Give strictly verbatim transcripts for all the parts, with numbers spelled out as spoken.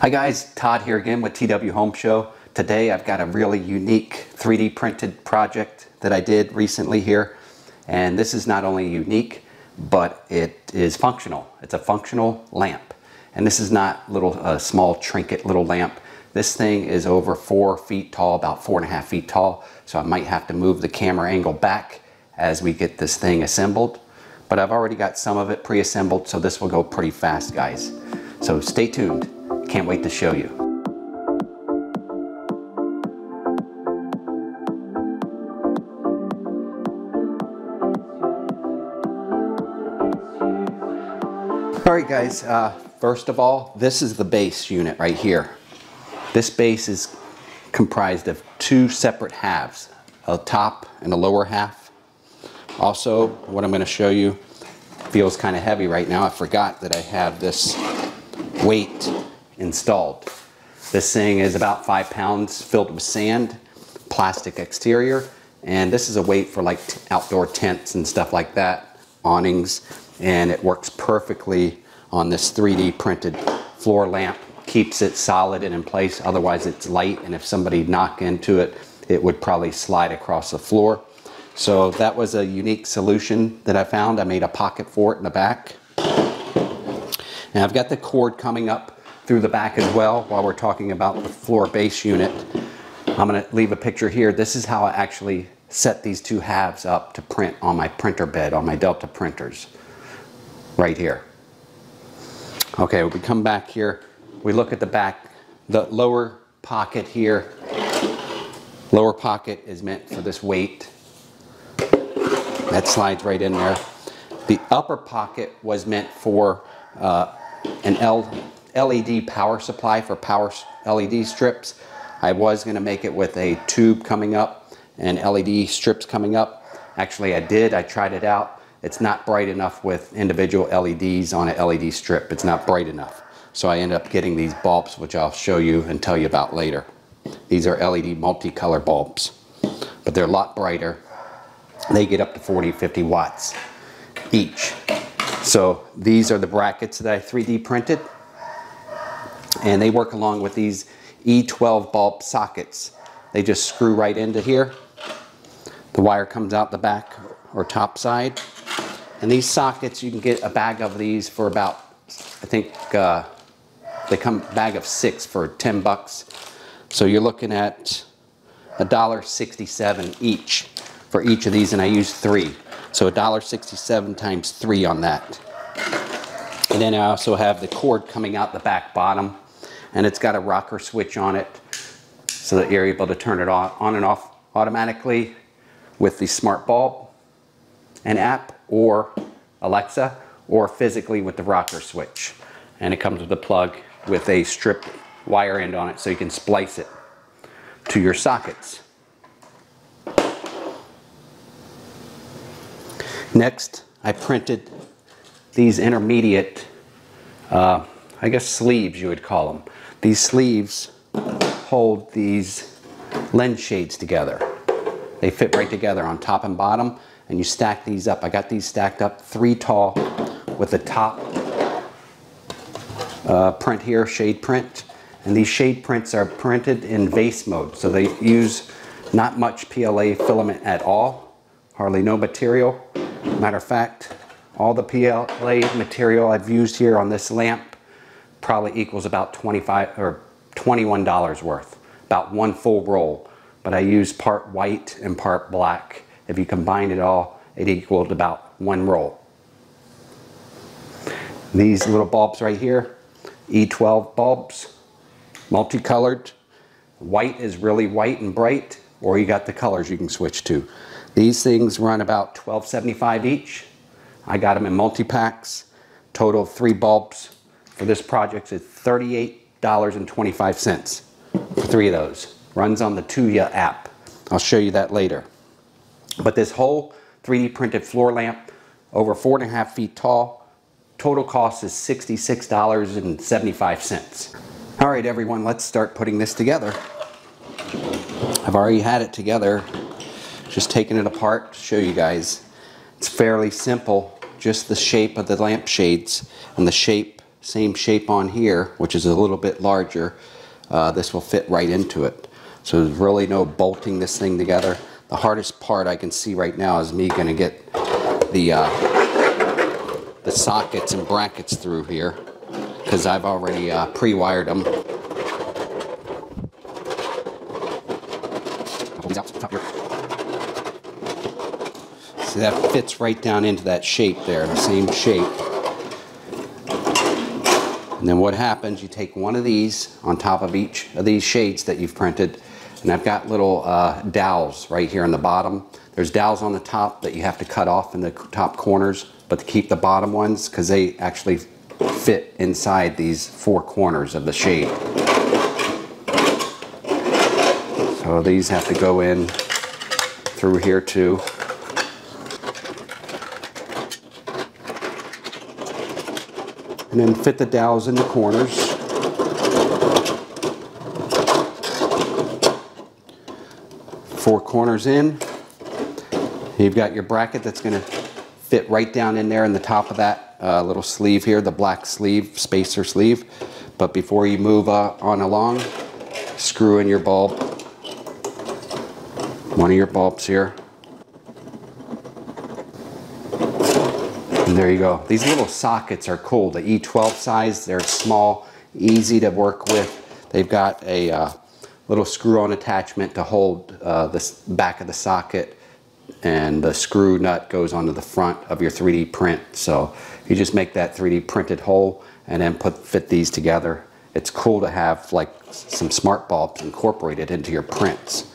Hi guys, Todd here again with T W Home Show. Today I've got a really unique three D printed project that I did recently here. And this is not only unique, but it is functional. It's a functional lamp. And this is not little uh, small trinket little lamp. This thing is over four feet tall, about four and a half feet tall. So I might have to move the camera angle back as we get this thing assembled. But I've already got some of it pre-assembled, so this will go pretty fast, guys. So stay tuned. Can't wait to show you. All right guys, uh, first of all, this is the base unit right here. This base is comprised of two separate halves, a top and a lower half. Also, what I'm gonna show you feels kind of heavy right now. I forgot that I have this weight installed. This thing is about five pounds filled with sand, plastic exterior, and this is a weight for like outdoor tents and stuff like that, awnings, and it works perfectly on this three D printed floor lamp. Keeps it solid and in place, otherwise it's light, and if somebody knocked into it, it would probably slide across the floor. So that was a unique solution that I found. I made a pocket for it in the back. And I've got the cord coming up through the back as well. While we're talking about the floor base unit, I'm gonna leave a picture here. This is how I actually set these two halves up to print on my printer bed, on my Delta printers, right here. Okay, we come back here, we look at the back, the lower pocket here. Lower pocket is meant for this weight. That slides right in there. The upper pocket was meant for uh, an L E D power supply for power L E D strips. I was going to make it with a tube coming up and L E D strips coming up. Actually, I did. I tried it out. It's not bright enough with individual L E Ds on an L E D strip. It's not bright enough. So I ended up getting these bulbs, which I'll show you and tell you about later. These are L E D multicolor bulbs, but they're a lot brighter. They get up to forty, fifty watts each. So these are the brackets that I three D printed. And they work along with these E twelve bulb sockets. They just screw right into here. The wire comes out the back or top side. And these sockets, you can get a bag of these for about, I think uh, they come bag of six for ten bucks. So you're looking at a dollar sixty-seven each for each of these, and I used three. So a dollar sixty-seven times three on that. And then I also have the cord coming out the back bottom, and it's got a rocker switch on it so that you're able to turn it on, on and off automatically with the smart bulb, an app, or Alexa, or physically with the rocker switch. And it comes with a plug with a strip wire end on it so you can splice it to your sockets. Next, I printed these intermediate, uh, I guess sleeves you would call them. These sleeves hold these lens shades together. They fit right together on top and bottom, and you stack these up. I got these stacked up three tall with the top uh, print here, shade print. And these shade prints are printed in vase mode, so they use not much P L A filament at all, hardly no material. Matter of fact, all the P L A material I've used here on this lamp probably equals about twenty-five or twenty-one dollars worth, about one full roll. But I used part white and part black. If you combine it all, it equaled about one roll. These little bulbs right here, E twelve bulbs, multicolored. White is really white and bright, or you got the colors you can switch to. These things run about twelve seventy-five each. I got them in multi-packs, total of three bulbs. For this project, it's thirty-eight dollars and twenty-five cents for three of those. Runs on the Tuya app. I'll show you that later. But this whole three D printed floor lamp, over four and a half feet tall, total cost is sixty-six dollars and seventy-five cents. All right, everyone, let's start putting this together. I've already had it together, just taking it apart to show you guys. It's fairly simple. Just the shape of the lampshades and the shape Same shape on here, which is a little bit larger. Uh, this will fit right into it. So there's really no bolting this thing together. The hardest part I can see right now is me going to get the uh, the sockets and brackets through here, because I've already uh, pre-wired them. See, that fits right down into that shape there, the same shape. And then what happens, you take one of these on top of each of these shades that you've printed, and I've got little uh, dowels right here on the bottom. There's dowels on the top that you have to cut off in the top corners, but to keep the bottom ones, because they actually fit inside these four corners of the shade. So these have to go in through here too. And then fit the dowels in the corners. Four corners in. You've got your bracket that's going to fit right down in there in the top of that uh, little sleeve here, the black sleeve, spacer sleeve. But before you move uh, on along, screw in your bulb, one of your bulbs here. And there you go. These little sockets are cool. The E twelve size, they're small, easy to work with. They've got a uh, little screw-on attachment to hold uh, the back of the socket, and the screw nut goes onto the front of your three D print. So you just make that three D printed hole and then put fit these together. It's cool to have like some smart bulbs incorporated into your prints.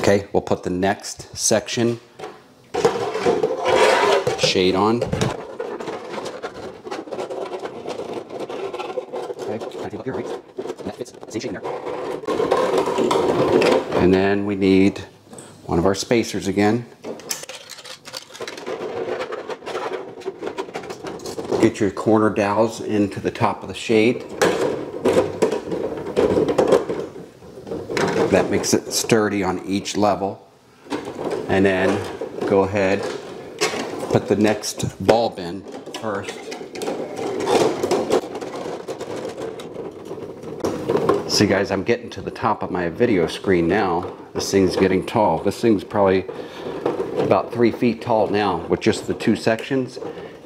Okay, we'll put the next section shade on. And then we need one of our spacers again. Get your corner dowels into the top of the shade. That makes it sturdy on each level. And then go ahead, put the next bulb in first. See guys, I'm getting to the top of my video screen now. This thing's getting tall. This thing's probably about three feet tall now with just the two sections.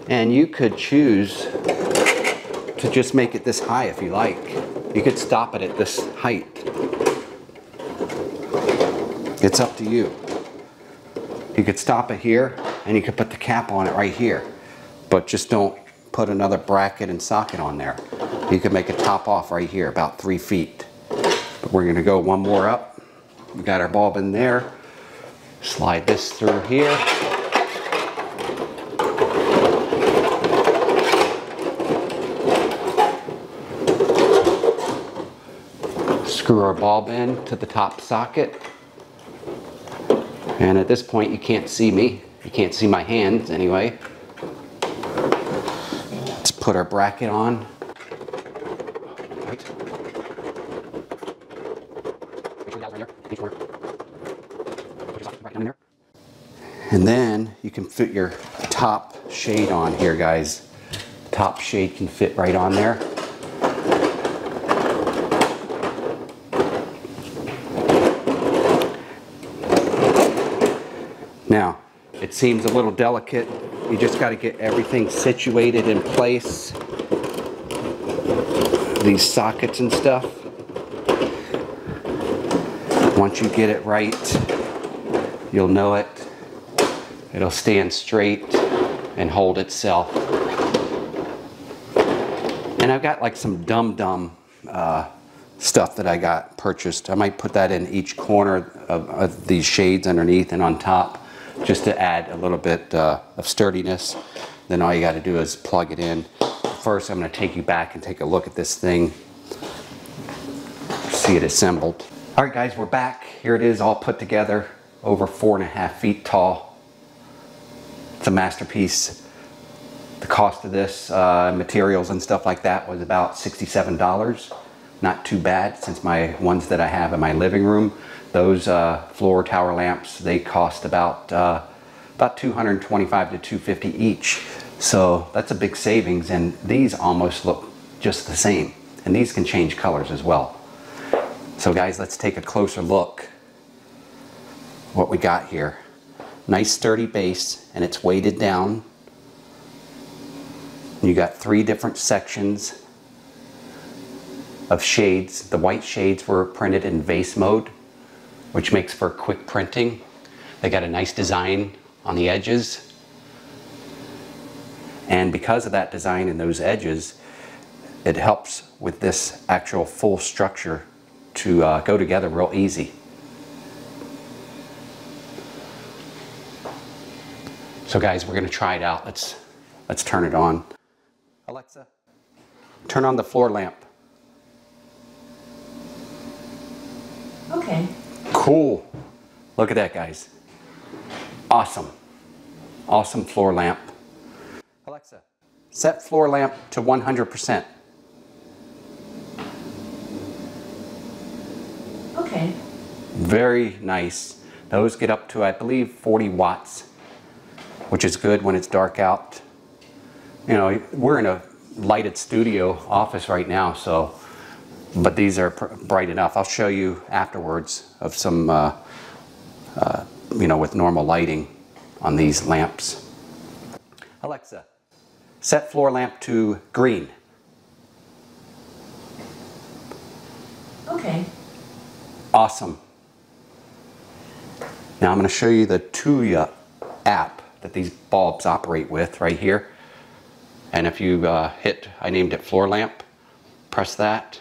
And you could choose to just make it this high if you like. You could stop it at this height. It's up to you. You could stop it here, and you could put the cap on it right here, but just don't put another bracket and socket on there. You could make a top off right here, about three feet. But we're gonna go one more up. We got our bulb in there. Slide this through here. Screw our bulb in to the top socket. And at this point, you can't see me. You can't see my hands anyway. Let's put our bracket on. And then you can fit your top shade on here, guys. Top shade can fit right on there. Now, it seems a little delicate. You just got to get everything situated in place. These sockets and stuff. Once you get it right, you'll know it. It'll stand straight and hold itself. And I've got like some dum-dum uh, stuff that I got purchased. I might put that in each corner of, of these shades underneath and on top, just to add a little bit uh, of sturdiness. Then all you got to do is plug it in. First, I'm going to take you back and take a look at this thing, see it assembled. All right, guys, we're back. Here it is all put together, over four and a half feet tall. It's a masterpiece. The cost of this, uh, materials and stuff like that, was about sixty-seven dollars. Not too bad, since my ones that I have in my living room, those uh, floor tower lamps, they cost about uh, about two hundred twenty-five to two hundred fifty each. So that's a big savings, and these almost look just the same, and these can change colors as well. So guys, let's take a closer look what we got here. Nice sturdy base, and it's weighted down. You got three different sections of shades. The white shades were printed in vase mode, which makes for quick printing. They got a nice design on the edges. And because of that design and those edges, it helps with this actual full structure to uh, go together real easy. So guys, we're gonna try it out. Let's, let's turn it on. Alexa, turn on the floor lamp. Okay. Cool. Look at that, guys. Awesome. Awesome floor lamp. Alexa, set floor lamp to one hundred percent. Okay. Very nice. Those get up to, I believe, forty watts, which is good when it's dark out. You know, we're in a lighted studio office right now, so, but these are bright enough. I'll show you afterwards of some, uh, uh, you know, with normal lighting on these lamps. Alexa, set floor lamp to green. Okay. Awesome. Now I'm going to show you the Tuya app that these bulbs operate with right here. And if you uh, hit, I named it floor lamp, press that.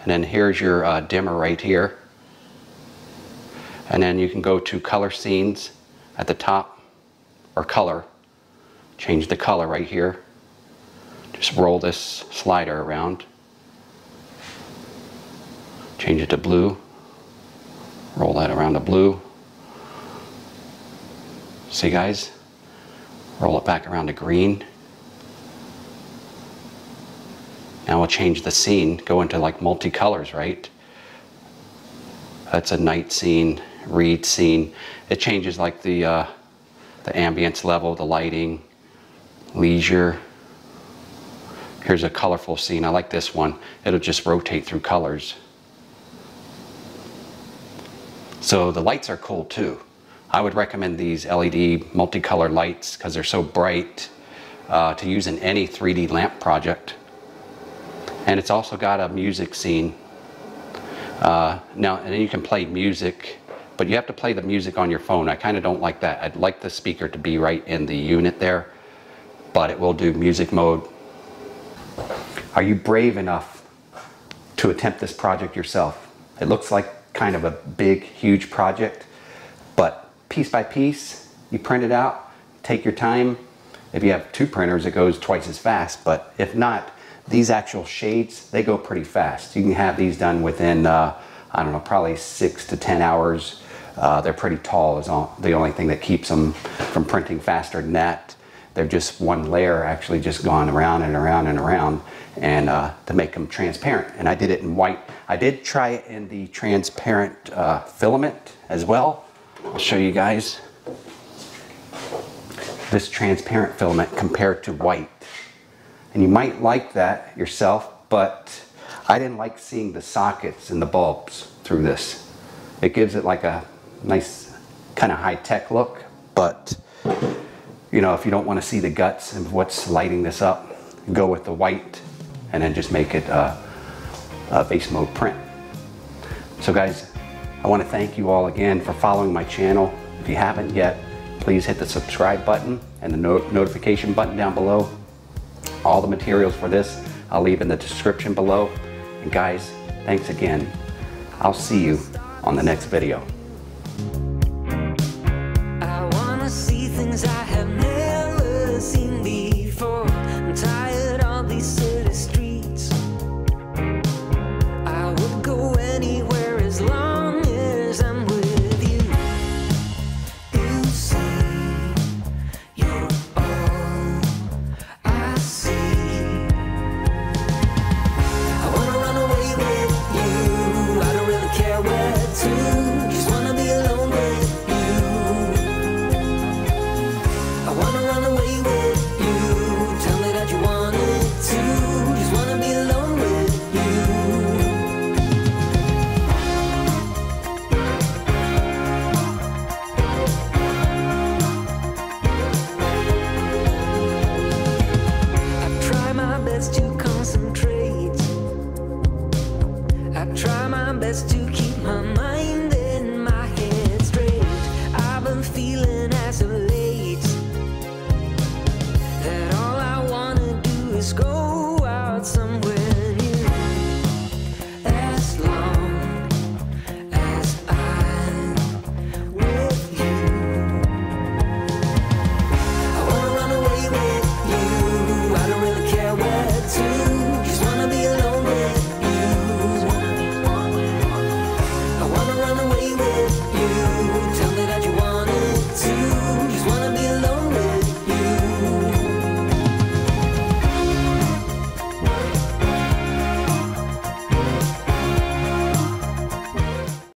And then here's your uh, dimmer right here. And then you can go to color scenes at the top, or color. Change the color right here. Just roll this slider around. Change it to blue. Roll that around to blue. See guys? Roll it back around to green. Now we'll change the scene, go into like multi-colors, right? That's a night scene, reed scene. It changes like the, uh, the ambience level, the lighting. Leisure. Here's a colorful scene. I like this one. It'll just rotate through colors. So the lights are cool too. I would recommend these L E D multicolor lights because they're so bright uh, to use in any three D lamp project. And it's also got a music scene. Uh, now, and then you can play music, but you have to play the music on your phone. I kind of don't like that. I'd like the speaker to be right in the unit there. But it will do music mode. Are you brave enough to attempt this project yourself? It looks like kind of a big, huge project, but piece by piece, you print it out, take your time. If you have two printers, it goes twice as fast, but if not, these actual shades, they go pretty fast. You can have these done within, uh, I don't know, probably six to ten hours. Uh, they're pretty tall, is all, the only thing that keeps them from printing faster than that. They're just one layer actually just gone around and around and around and uh, to make them transparent. And I did it in white. I did try it in the transparent uh, filament as well. I'll show you guys this transparent filament compared to white. And you might like that yourself, but I didn't like seeing the sockets and the bulbs through this. It gives it like a nice kind of high-tech look, but you know, if you don't want to see the guts and what's lighting this up, go with the white and then just make it a, a base mode print. So guys, I want to thank you all again for following my channel. If you haven't yet, please hit the subscribe button and the no notification button down below. All the materials for this I'll leave in the description below. And guys, thanks again. I'll see you on the next video.